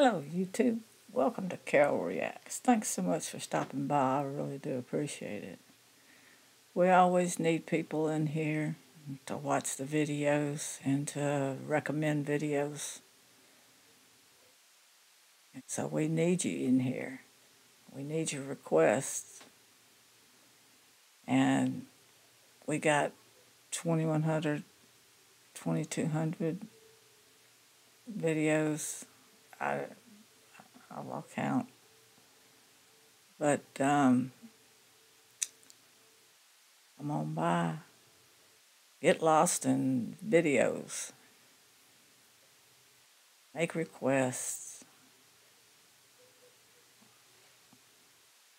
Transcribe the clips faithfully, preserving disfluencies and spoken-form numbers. Hello YouTube, welcome to Carol Reacts. Thanks so much for stopping by, I really do appreciate it. We always need people in here to watch the videos and to recommend videos. And so we need you in here. We need your requests. And we got twenty-one hundred, twenty-two hundred videos. I, I'll count, but um, come on by, get lost in videos, make requests,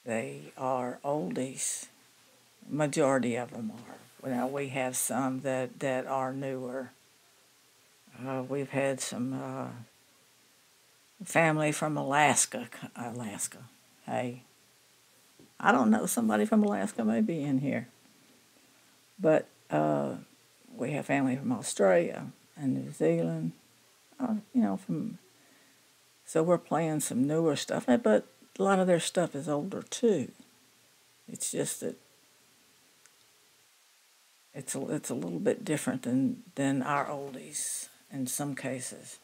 they are oldies, majority of them are. Now we have some that, that are newer, uh, we've had some, uh, family from Alaska, Alaska, hey, I don't know, somebody from Alaska may be in here, but uh, we have family from Australia and New Zealand, uh, you know, from, so we're playing some newer stuff, but a lot of their stuff is older too. It's just that it's a, it's a little bit different than, than our oldies in some cases.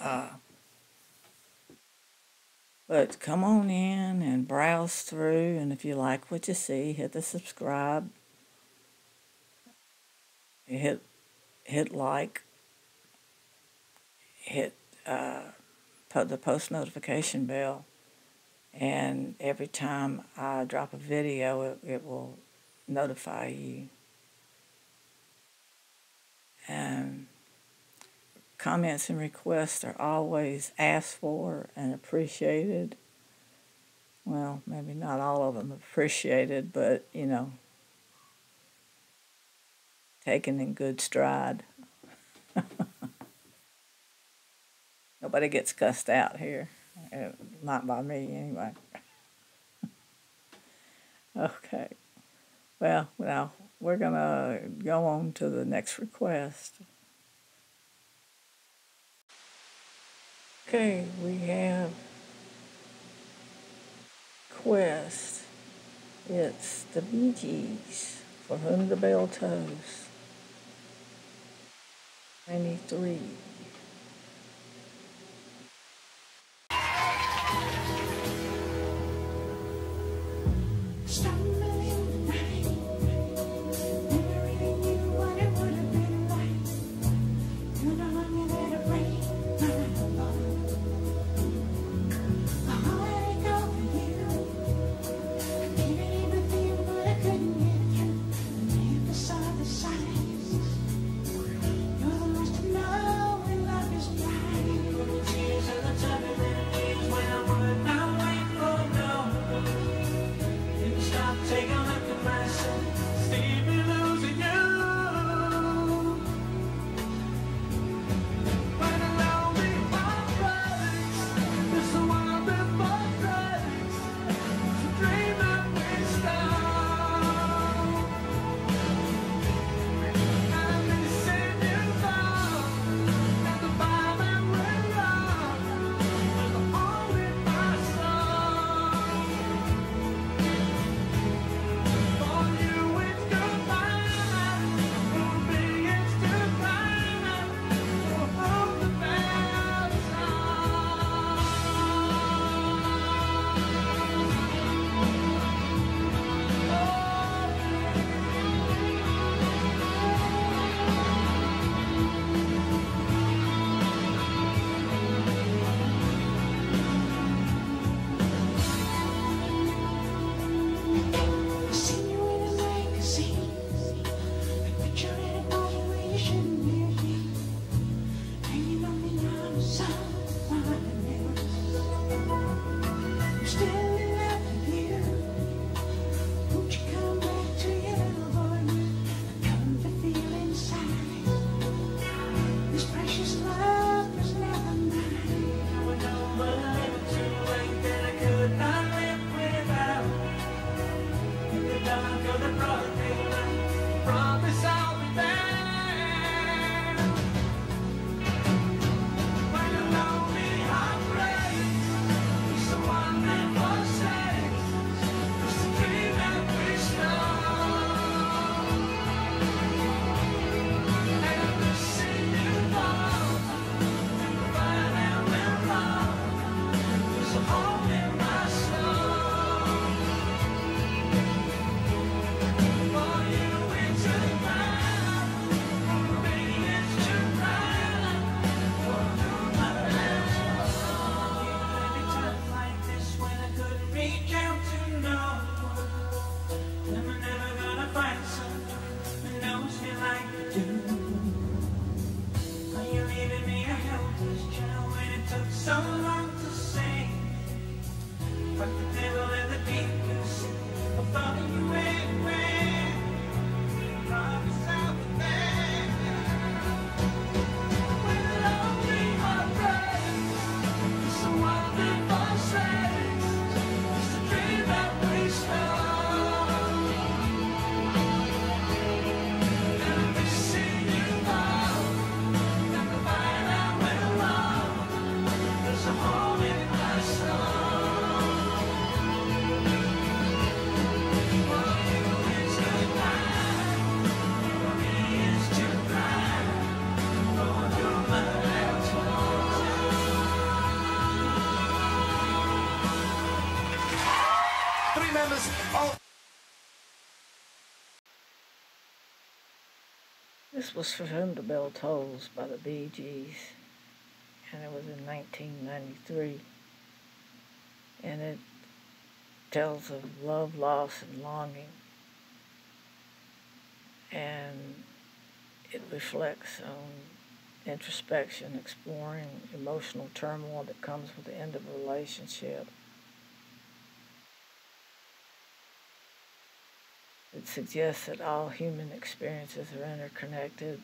Uh, but come on in and browse through, and if you like what you see, hit the subscribe, hit hit like, hit uh, put the post notification bell, and every time I drop a video, it, it will notify you. And comments and requests are always asked for and appreciated. Well, maybe not all of them appreciated, but, you know, taken in good stride. Nobody gets cussed out here. Not by me, anyway. Okay. Well, now, we're going to go on to the next request. Okay, we have Quest. It's the Bee Gees, For Whom the Bell Tolls, ninety-three. Promise I'll be back. This was For Whom the Bell Tolls by the Bee Gees, and it was in nineteen ninety-three, and it tells of love, loss, and longing, and it reflects on introspection, exploring emotional turmoil that comes with the end of a relationship. It suggests that all human experiences are interconnected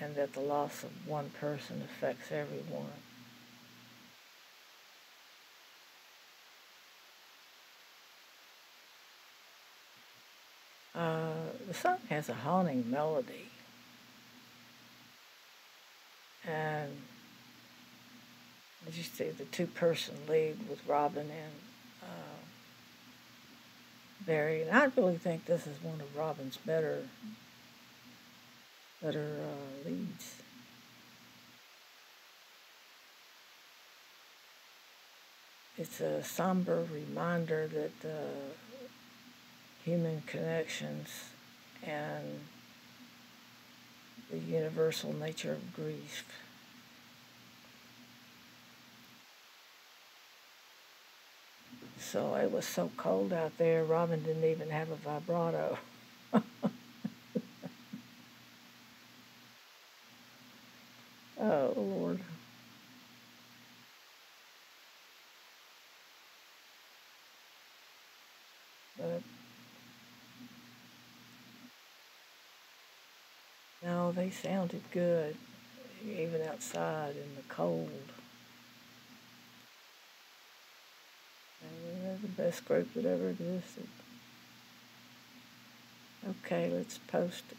and that the loss of one person affects everyone. Uh, the song has a haunting melody, and as you see, the two-person lead with Robin and uh, Barry, and I really think this is one of Robin's better, better uh, leads. It's a somber reminder that uh, human connections and the universal nature of grief. So it was so cold out there, Robin didn't even have a vibrato. Oh, Lord. But no, they sounded good, even outside in the cold. The best group that ever existed. Okay, let's post it.